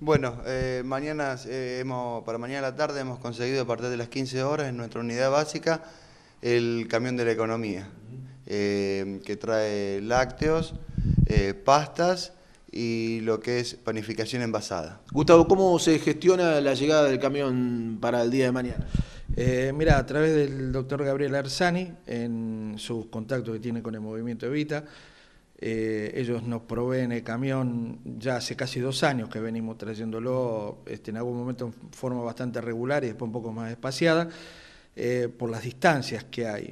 Bueno, para mañana a la tarde hemos conseguido a partir de las 15 horas en nuestra unidad básica el camión de la economía, que trae lácteos, pastas y lo que es panificación envasada. Gustavo, ¿cómo se gestiona la llegada del camión para el día de mañana? Mira, a través del doctor Gabriel Arzani, en sus contactos que tiene con el movimiento Evita, ellos nos proveen el camión ya hace casi 2 años que venimos trayéndolo, en algún momento en forma bastante regular y después un poco más espaciada, por las distancias que hay.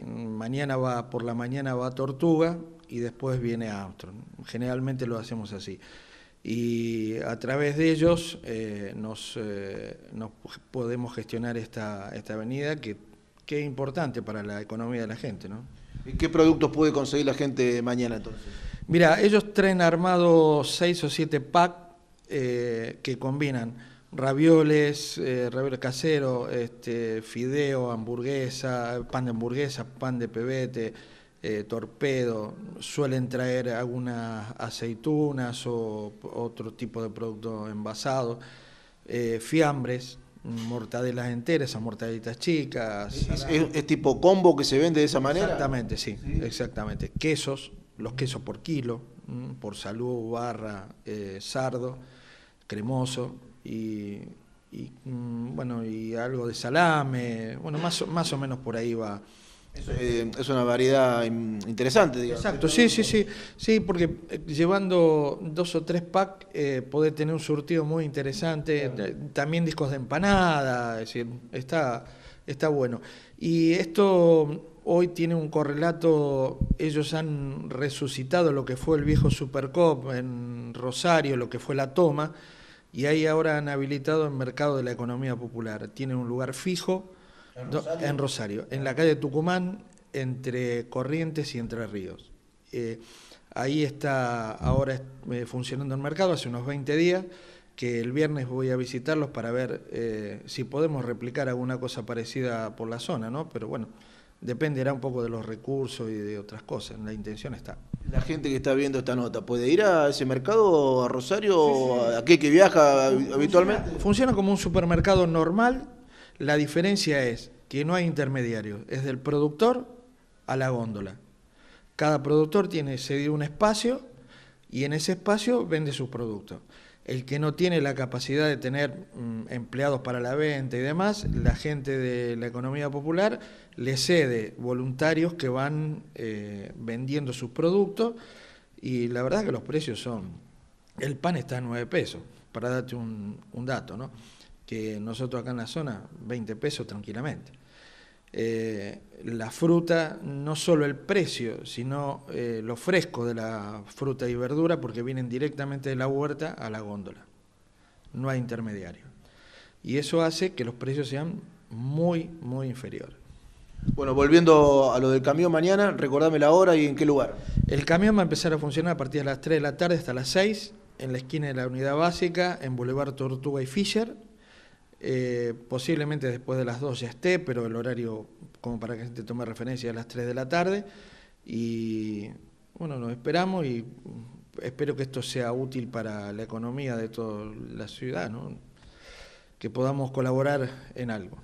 Por la mañana va a Tortuga y después viene a Armstrong. Generalmente lo hacemos así. Y a través de ellos nos podemos gestionar esta avenida que es importante para la economía de la gente, ¿no? ¿Y qué productos puede conseguir la gente mañana entonces? Mira, ellos traen armados 6 o 7 packs que combinan ravioles caseros, fideo, hamburguesa, pan de hamburguesa, pan de pebete, torpedo. Suelen traer algunas aceitunas o otro tipo de producto envasado, fiambres, mortadelas enteras, esas mortaditas chicas. ¿Es tipo combo que se vende de esa manera? Exactamente, sí. Exactamente. Quesos, los quesos por kilo, por salud, barra, sardo, cremoso y algo de salame, bueno, más o menos por ahí va. Es una variedad interesante, digamos. Exacto, sí, porque llevando 2 o 3 packs podés tener un surtido muy interesante, claro. También discos de empanada, es decir, está bueno. Y esto hoy tiene un correlato, ellos han resucitado lo que fue el viejo Supercop en Rosario, lo que fue la toma, y ahí ahora han habilitado el mercado de la economía popular. Tienen un lugar fijo. ¿En Rosario? En Rosario, en la calle Tucumán, entre Corrientes y Entre Ríos. Ahí está ahora funcionando el mercado, hace unos 20 días, que el viernes voy a visitarlos para ver si podemos replicar alguna cosa parecida por la zona, ¿no? Pero bueno, dependerá un poco de los recursos y de otras cosas, la intención está. La gente que está viendo esta nota, ¿puede ir a ese mercado, a Rosario, sí. Aquí que viaja habitualmente? Funciona como un supermercado normal. La diferencia es que no hay intermediarios, es del productor a la góndola. Cada productor tiene cedido un espacio y en ese espacio vende sus productos. El que no tiene la capacidad de tener empleados para la venta y demás, la gente de la economía popular le cede voluntarios que van vendiendo sus productos y la verdad que los precios son... El pan está a 9 pesos, para darte un dato, ¿no? Que nosotros acá en la zona, 20 pesos tranquilamente. La fruta, no solo el precio, sino lo fresco de la fruta y verdura, porque vienen directamente de la huerta a la góndola. No hay intermediario. Y eso hace que los precios sean muy, muy inferiores. Bueno, volviendo a lo del camión mañana, recordame la hora y en qué lugar. El camión va a empezar a funcionar a partir de las 3 de la tarde hasta las 6, en la esquina de la unidad básica, en Boulevard Tortuga y Fisher. Posiblemente después de las 2 ya esté, pero el horario, como para que se tome referencia, a las 3 de la tarde. Y bueno, nos esperamos y espero que esto sea útil para la economía de toda la ciudad, ¿no? Que podamos colaborar en algo.